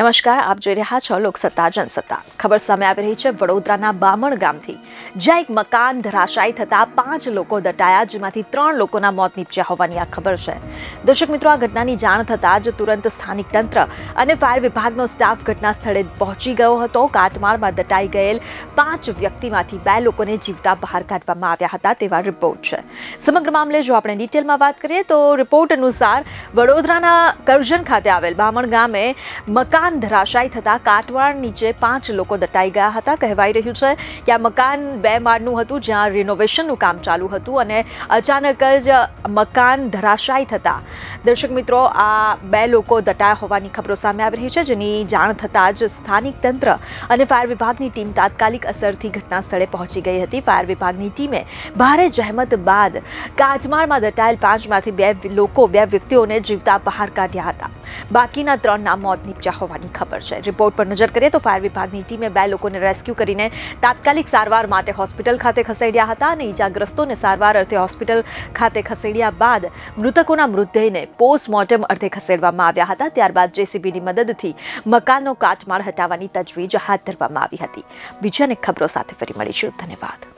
नमस्कार, आप જોઈ રહ્યા છો લોકસત્તા જનસત્તા। ખબર સામે આવી રહી છે વડોદરાના બામણ ગામથી, જ્યાં એક મકાન ધરાશાયી થતા 5 લોકો દટાયા, જેમાંથી 3 લોકોના મોત નીપજ્યા હોવાની આ ખબર છે। દર્શક મિત્રો, આ ઘટનાની જાણ થતાં જ તુરંત સ્થાનિક તંત્ર અને ફાયર વિભાગનો સ્ટાફ ઘટના સ્થળે પહોંચી ગયો હતો। કાટમાળમાં દટાઈ ગયેલ 5 વ્યક્તિમાંથી 2 લોકોને જીવતા બહાર કાઢવામાં આવ્યા હતા, તેવા રિપોર્ટ છે। સમગ્ર મામલે જો આપણે ડિટેલમાં વાત કરીએ તો રિપોર્ટ અનુસાર વડોદરાના કરજણ ખાતે આવેલ બામણ ગામે મકાન धराशायी थता काटवाड़ नीचे 5 लोग दटाई गया था। कहवाई रह्यु छे कि आ मकान 2 माळनु हतुं, ज्यां रिनोवेशननुं काम चालू हतुं अने अचानक ज मकान धराशायी थता दर्शक मित्रों आ 2 लोग दटाया होवानी खबरो सामे आवी रही छे, जेनी जाण थता ज स्थानिक तंत्र अने फायर विभागनी टीम तात्कालिक असरथी घटना स्थळे पहोंची गई हती। फायर विभागनी टीमे भारे जहमत बाद काटमाळमां दटायेल 5 मांथी 2 व्यक्तिओने जीवता बहार काढ्या हता। बाकीना 3 ना मोत निपज्या होवा खबर है। रिपोर्ट पर नजर करिए तो फायर विभाग की टीमें 2 लोगों ने रेस्क्यू करीने तात्कालिक सारवार माटे हॉस्पिटल खाते खसेड्या हता अने इजाग्रस्तों ने सारवार अर्थे हॉस्पिटल खाते खसेड्या बाद मृतकोना मृतदेहने पोस्टमोर्टम अर्थे खसेडवामां आव्या हता। त्यारबाद जेसीबीनी मददथी मकाननो काटमाळ हटाववानी तजवीज हाथ धरवामां आवी हती। बीजी अनेक खबरो साथे फरी मळीशुं। धन्यवाद।